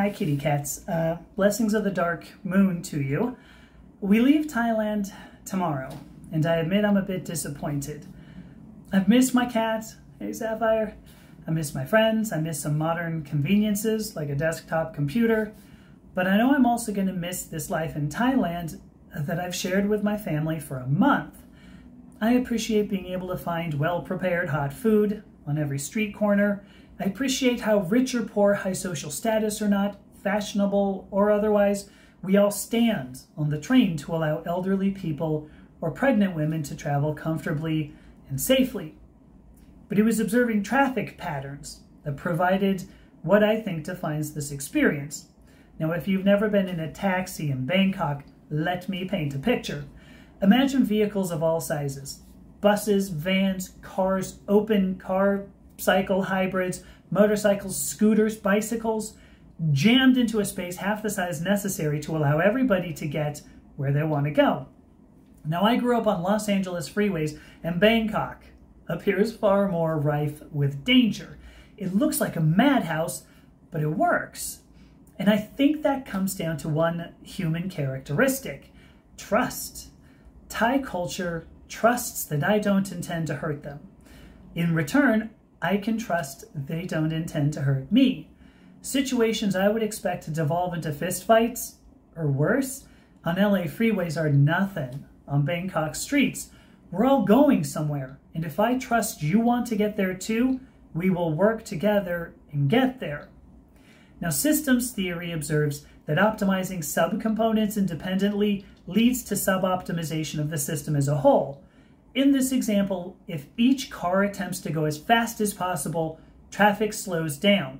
Hi, kitty cats. Blessings of the dark moon to you. We leave Thailand tomorrow, and I admit I'm a bit disappointed. I've missed my cat, hey Sapphire. I miss my friends, I miss some modern conveniences like a desktop computer, but I know I'm also gonna miss this life in Thailand that I've shared with my family for a month. I appreciate being able to find well-prepared hot food on every street corner. I appreciate how rich or poor, high social status or not, fashionable or otherwise, we all stand on the train to allow elderly people or pregnant women to travel comfortably and safely. But it was observing traffic patterns that provided what I think defines this experience. Now, if you've never been in a taxi in Bangkok, let me paint a picture. Imagine vehicles of all sizes, buses, vans, cars, open car, cycle hybrids, motorcycles, scooters, bicycles, jammed into a space half the size necessary to allow everybody to get where they want to go. Now, I grew up on Los Angeles freeways, and Bangkok appears far more rife with danger. It looks like a madhouse, but it works. And I think that comes down to one human characteristic: trust. Thai culture trusts that I don't intend to hurt them. In return, I can trust they don't intend to hurt me. Situations I would expect to devolve into fistfights, or worse, on LA freeways are nothing on Bangkok streets. We're all going somewhere, and if I trust you want to get there too, we will work together and get there. Now, systems theory observes that optimizing subcomponents independently leads to suboptimization of the system as a whole. In this example, if each car attempts to go as fast as possible, traffic slows down.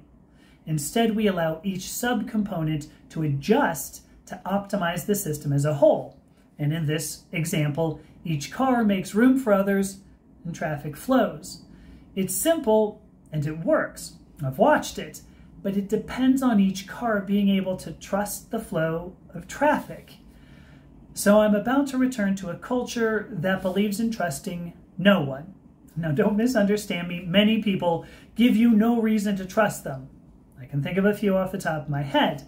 Instead, we allow each subcomponent to adjust to optimize the system as a whole. And in this example, each car makes room for others and traffic flows. It's simple and it works. I've watched it, but it depends on each car being able to trust the flow of traffic. So I'm about to return to a culture that believes in trusting no one. Now, don't misunderstand me. Many people give you no reason to trust them. I can think of a few off the top of my head.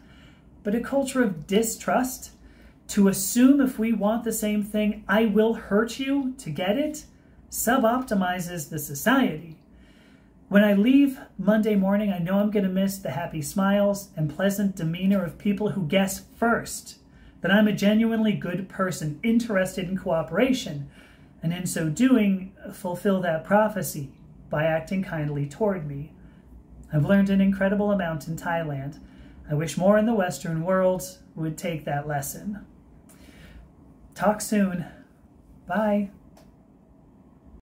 But a culture of distrust, to assume if we want the same thing, I will hurt you to get it, suboptimizes the society. When I leave Monday morning, I know I'm going to miss the happy smiles and pleasant demeanor of people who guess first that I'm a genuinely good person interested in cooperation, and in so doing, fulfill that prophecy by acting kindly toward me. I've learned an incredible amount in Thailand. I wish more in the Western world would take that lesson. Talk soon. Bye.